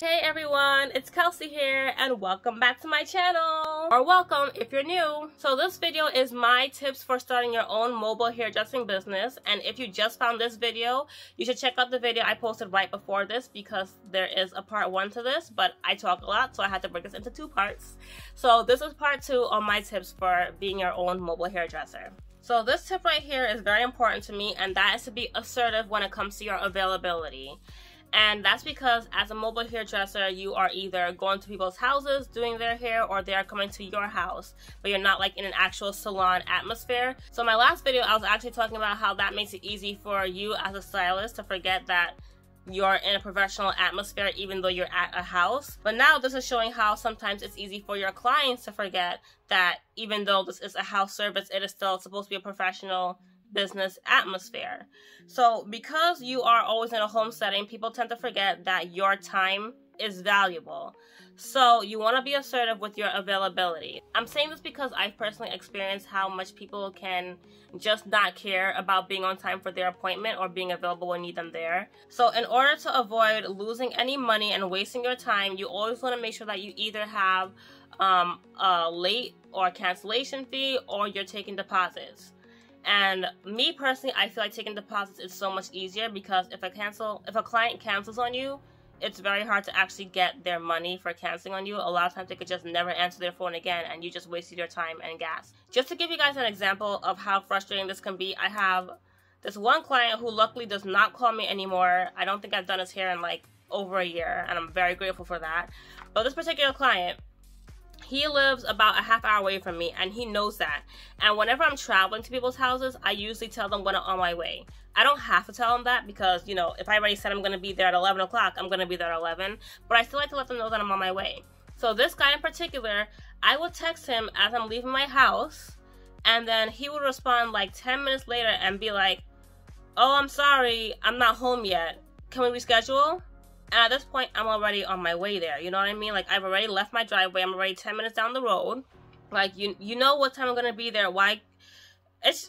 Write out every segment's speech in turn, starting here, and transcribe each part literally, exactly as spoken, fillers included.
Hey everyone, it's Kelsey here and welcome back to my channel, or welcome if you're new. So this video is my tips for starting your own mobile hairdressing business, and if you just found this video, you should check out the video I posted right before this because there is a part one to this, but I talk a lot so I had to break this into two parts. So this is part two on my tips for being your own mobile hairdresser. So this tip right here is very important to me, and that is to be assertive when it comes to your availability. And that's because as a mobile hairdresser, you are either going to people's houses doing their hair, or they are coming to your house, but you're not like in an actual salon atmosphere. So in my last video, I was actually talking about how that makes it easy for you as a stylist to forget that you're in a professional atmosphere even though you're at a house. But now this is showing how sometimes it's easy for your clients to forget that even though this is a house service, it is still supposed to be a professional business atmosphere. So because you are always in a home setting, people tend to forget that your time is valuable. So you want to be assertive with your availability. I'm saying this because I've personally experienced how much people can just not care about being on time for their appointment or being available when you need them there. So in order to avoid losing any money and wasting your time, you always want to make sure that you either have um, a late or cancellation fee, or you're taking deposits. And me personally, I feel like taking deposits is so much easier because if a cancel, if a client cancels on you, it's very hard to actually get their money for canceling on you. A lot of times they could just never answer their phone again and you just wasted your time and gas. Just to give you guys an example of how frustrating this can be, I have this one client who luckily does not call me anymore. I don't think I've done his hair in like over a year, and I'm very grateful for that. But this particular client, he lives about a half hour away from me, and he knows that. And whenever I'm traveling to people's houses, I usually tell them when I'm on my way. I don't have to tell them that because, you know, if I already said I'm going to be there at eleven o'clock, I'm going to be there at eleven. But I still like to let them know that I'm on my way. So this guy in particular, I will text him as I'm leaving my house, and then he will respond like ten minutes later and be like, "Oh, I'm sorry, I'm not home yet. Can we reschedule?" And at this point, I'm already on my way there. You know what I mean? Like, I've already left my driveway. I'm already ten minutes down the road. Like, you you know what time I'm going to be there. Why? It's,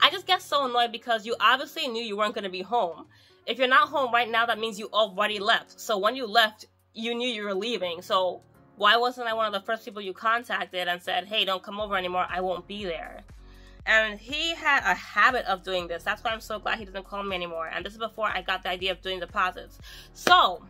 I just get so annoyed because you obviously knew you weren't going to be home. If you're not home right now, that means you already left. So when you left, you knew you were leaving. So why wasn't I one of the first people you contacted and said, "Hey, don't come over anymore. I won't be there"? And he had a habit of doing this. That's why I'm so glad he doesn't call me anymore. And this is before I got the idea of doing deposits. So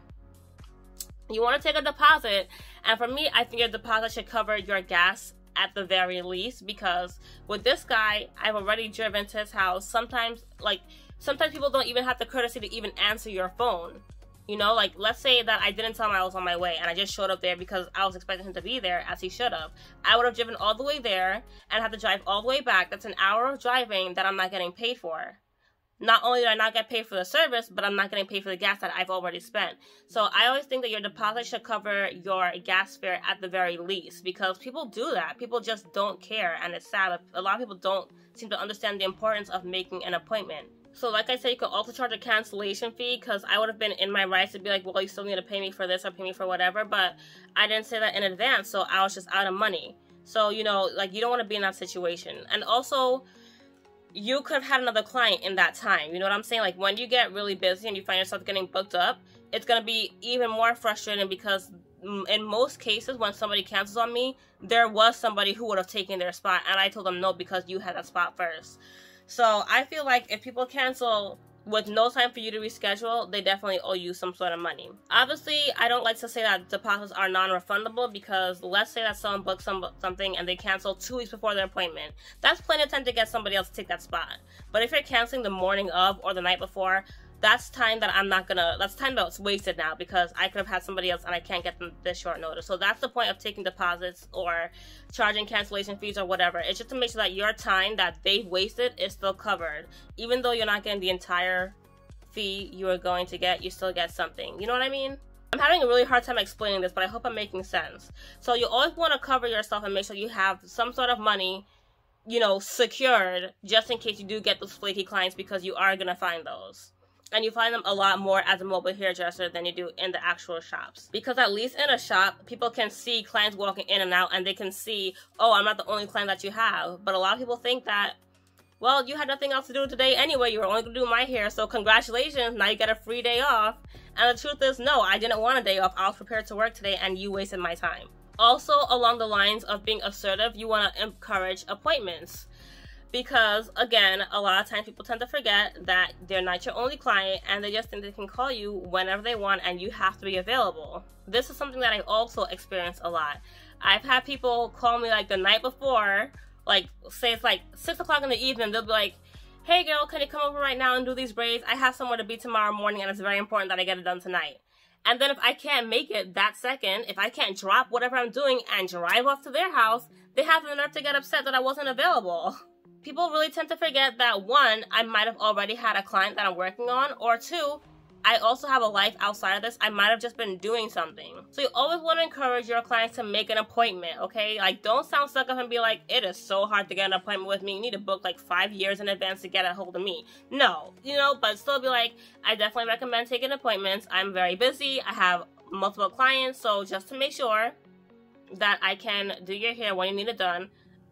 you want to take a deposit. And for me, I think your deposit should cover your gas at the very least, because with this guy, I've already driven to his house. Sometimes, like, sometimes people don't even have the courtesy to even answer your phone. You know, like, let's say that I didn't tell him I was on my way and I just showed up there because I was expecting him to be there, as he should have. I would have driven all the way there and had to drive all the way back. That's an hour of driving that I'm not getting paid for. Not only did I not get paid for the service, but I'm not getting paid for the gas that I've already spent. So I always think that your deposit should cover your gas fare at the very least, because people do that. People just don't care, and it's sad. A lot of people don't seem to understand the importance of making an appointment. So like I said, you could also charge a cancellation fee, because I would have been in my rights to be like, well, you still need to pay me for this or pay me for whatever, but I didn't say that in advance, so I was just out of money. So, you know, like, you don't want to be in that situation. And also, you could have had another client in that time. You know what I'm saying? Like, when you get really busy and you find yourself getting booked up, it's going to be even more frustrating, because in most cases, when somebody cancels on me, there was somebody who would have taken their spot, and I told them no because you had that spot first. So I feel like if people cancel with no time for you to reschedule, they definitely owe you some sort of money. Obviously, I don't like to say that deposits are non-refundable, because let's say that someone books some, something and they cancel two weeks before their appointment. That's plenty of time to get somebody else to take that spot. But if you're canceling the morning of or the night before, that's time that I'm not gonna, that's time that's wasted now, because I could have had somebody else and I can't get them this short notice. So that's the point of taking deposits or charging cancellation fees or whatever. It's just to make sure that your time that they've wasted is still covered. Even though you're not getting the entire fee you are going to get, you still get something. You know what I mean? I'm having a really hard time explaining this, but I hope I'm making sense. So you always want to cover yourself and make sure you have some sort of money, you know, secured, just in case you do get those flaky clients, because you are going to find those. And you find them a lot more as a mobile hairdresser than you do in the actual shops. Because at least in a shop, people can see clients walking in and out, and they can see, oh, I'm not the only client that you have. But a lot of people think that, Well, you had nothing else to do today anyway. You were only going to do my hair, so congratulations. Now you get a free day off. And the truth is, no, I didn't want a day off. I was prepared to work today, and you wasted my time. Also, along the lines of being assertive, you want to encourage appointments. Because, again, a lot of times people tend to forget that they're not your only client, and they just think they can call you whenever they want, and you have to be available. This is something that I also experience a lot. I've had people call me, like, the night before, like, say it's, like, six o'clock in the evening. They'll be like, hey, girl, can you come over right now and do these braids? I have somewhere to be tomorrow morning, and it's very important that I get it done tonight. And then if I can't make it that second, if I can't drop whatever I'm doing and drive off to their house, they have the nerve to get upset that I wasn't available. People really tend to forget that, one, I might have already had a client that I'm working on, or two, I also have a life outside of this. I might have just been doing something. So you always want to encourage your clients to make an appointment, okay? Like, don't sound stuck up and be like, it is so hard to get an appointment with me. You need to book like five years in advance to get a hold of me. No, you know, but still be like, I definitely recommend taking appointments. I'm very busy. I have multiple clients. So just to make sure that I can do your hair when you need it done,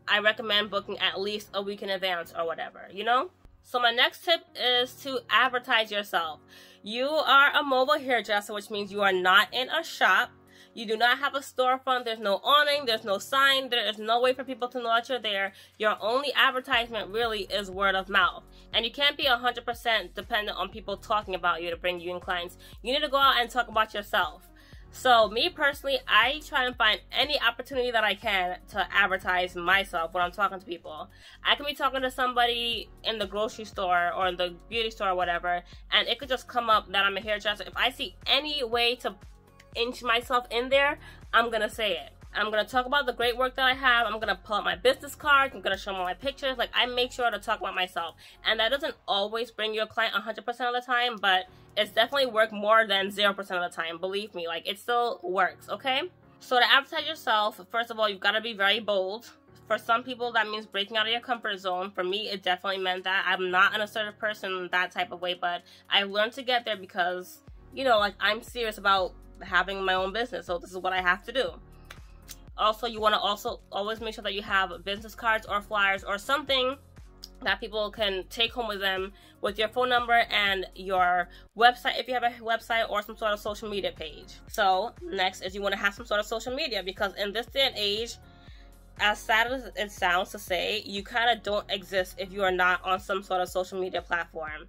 I recommend booking at least a week in advance or whatever, you know? So my next tip is to advertise yourself. You are a mobile hairdresser, which means you are not in a shop. You do not have a storefront. There's no awning. There's no sign. There is no way for people to know that you're there. Your only advertisement really is word of mouth. And you can't be one hundred percent dependent on people talking about you to bring you in clients. You need to go out and talk about yourself. So me personally, I try and find any opportunity that I can to advertise myself when I'm talking to people. I can be talking to somebody in the grocery store or in the beauty store or whatever, and it could just come up that I'm a hairdresser. If I see any way to inch myself in there, I'm gonna say it. I'm gonna talk about the great work that I have. I'm gonna pull out my business cards. I'm gonna show them all my pictures. Like, I make sure to talk about myself. And that doesn't always bring you a client one hundred percent of the time, but it's definitely worked more than zero percent of the time. Believe me, like, it still works, okay? So to advertise yourself, first of all, you've gotta be very bold. For some people, that means breaking out of your comfort zone. For me, it definitely meant that. I'm not an assertive person that type of way, but I've learned to get there because, you know, like, I'm serious about having my own business, so this is what I have to do. Also, you want to also always make sure that you have business cards or flyers or something that people can take home with them, with your phone number and your website if you have a website, or some sort of social media page. So next is you want to have some sort of social media, because in this day and age, as sad as it sounds to say, you kind of don't exist if you are not on some sort of social media platform.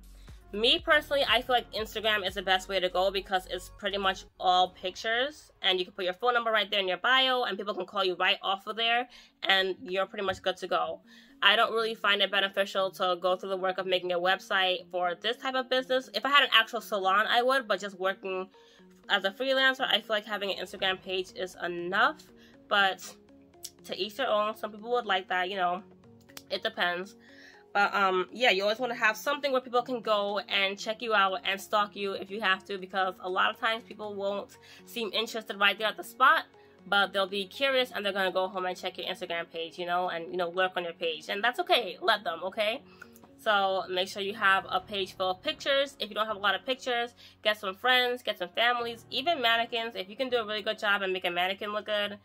Me personally, I feel like Instagram is the best way to go because it's pretty much all pictures, and you can put your phone number right there in your bio, and people can call you right off of there, and you're pretty much good to go. I don't really find it beneficial to go through the work of making a website for this type of business. If I had an actual salon, I would, but just working as a freelancer, I feel like having an Instagram page is enough, but to each their own. Some people would like that, you know, it depends. But, um, yeah, you always want to have something where people can go and check you out and stalk you if you have to, because a lot of times people won't seem interested right there at the spot, but they'll be curious and they're going to go home and check your Instagram page, you know, and, you know, lurk on your page. And that's okay. Let them, okay? So make sure you have a page full of pictures. If you don't have a lot of pictures, get some friends, get some families, even mannequins. If you can do a really good job and make a mannequin look good,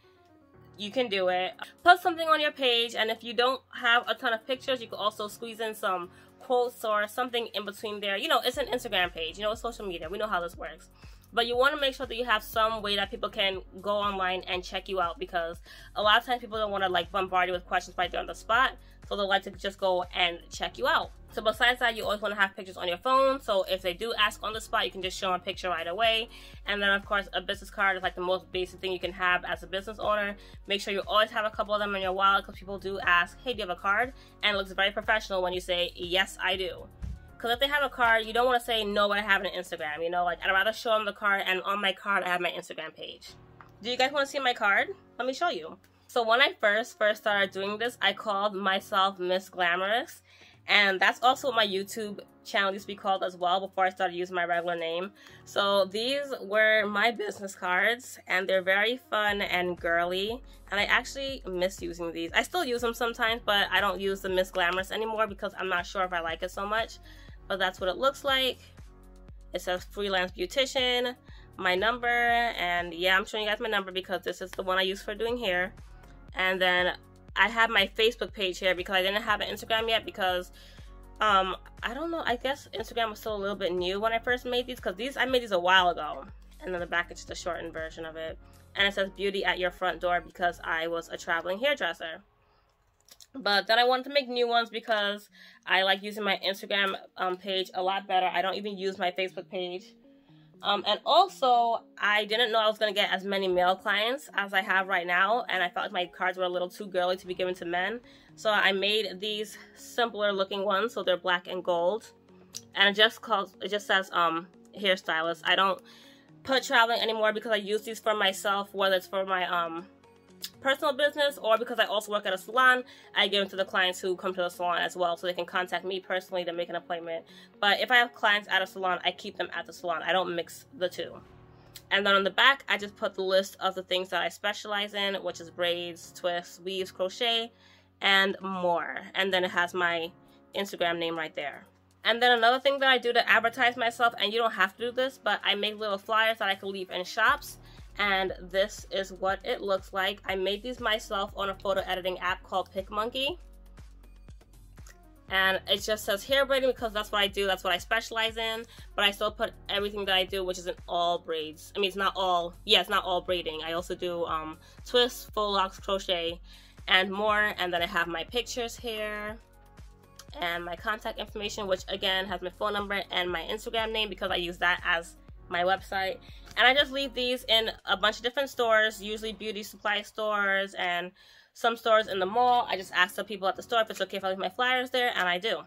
you can do it. Put something on your page, and if you don't have a ton of pictures, you can also squeeze in some quotes or something in between there. You know, it's an Instagram page. You know, it's social media. We know how this works. But you want to make sure that you have some way that people can go online and check you out, because a lot of times people don't want to, like, bombard you with questions right there on the spot. So they'll like to just go and check you out. So besides that, you always want to have pictures on your phone. So if they do ask on the spot, you can just show them a picture right away. And then, of course, a business card is like the most basic thing you can have as a business owner. Make sure you always have a couple of them in your wallet, because people do ask, hey, do you have a card? And it looks very professional when you say, yes, I do. Because if they have a card, you don't want to say, no, but I have an Instagram. You know, like, I'd rather show them the card, and on my card, I have my Instagram page. Do you guys want to see my card? Let me show you. So when I first, first started doing this, I called myself Miss Glamorous. And that's also what my YouTube channel used to be called as well, before I started using my regular name. So these were my business cards, and they're very fun and girly. And I actually miss using these. I still use them sometimes, but I don't use the Miss Glamorous anymore because I'm not sure if I like it so much. But that's what it looks like. It says freelance beautician, my number, and yeah, I'm showing you guys my number because this is the one I use for doing hair. And then I have my Facebook page here because I didn't have an Instagram yet, because um I don't know, I guess Instagram was still a little bit new when I first made these, because these I made these a while ago. And then the back is just a shortened version of it, and it says beauty at your front door because I was a traveling hairdresser. But then I wanted to make new ones because I like using my Instagram um, page a lot better. I don't even use my Facebook page. Um, and also, I didn't know I was going to get as many male clients as I have right now. And I felt like my cards were a little too girly to be given to men. So I made these simpler looking ones. So they're black and gold. And it just calls, it just says um, hairstylist. I don't put traveling anymore because I use these for myself, whether it's for my um, personal business or because I also work at a salon. I give them to the clients who come to the salon as well, so they can contact me personally to make an appointment. But if I have clients at a salon, I keep them at the salon. I don't mix the two. And then on the back, I just put the list of the things that I specialize in, which is braids, twists, weaves, crochet, and more. And then it has my Instagram name right there. And then another thing that I do to advertise myself, and you don't have to do this, but I make little flyers that I can leave in shops. And this is what it looks like. I made these myself on a photo editing app called PicMonkey. And it just says hair braiding because that's what I do, that's what I specialize in. But I still put everything that I do, which isn't all braids. I mean, it's not all, yeah, it's not all braiding. I also do um, twists, faux locks, crochet, and more. And then I have my pictures here and my contact information, which again has my phone number and my Instagram name because I use that as my website. And I just leave these in a bunch of different stores, usually beauty supply stores and some stores in the mall. I just ask the people at the store if it's okay if I leave my flyers there, and I do.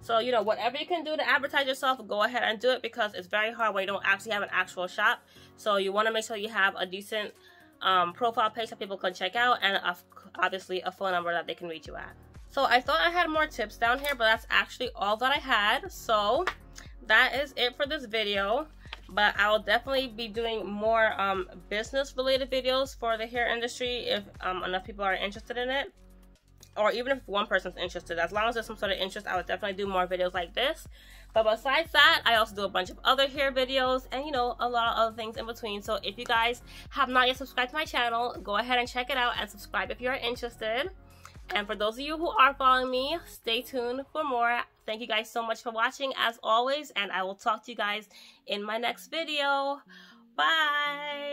So, you know, whatever you can do to advertise yourself, go ahead and do it, because it's very hard when you don't actually have an actual shop. So you want to make sure you have a decent um, profile page that people can check out, and a, obviously a phone number that they can reach you at. So I thought I had more tips down here, but that's actually all that I had. So that is it for this video. But I will definitely be doing more um, business-related videos for the hair industry if um, enough people are interested in it. Or even if one person's interested. As long as there's some sort of interest, I would definitely do more videos like this. But besides that, I also do a bunch of other hair videos and, you know, a lot of other things in between. So if you guys have not yet subscribed to my channel, go ahead and check it out and subscribe if you're interested. And for those of you who are following me, stay tuned for more. Thank you guys so much for watching, as always, and I will talk to you guys in my next video. Bye!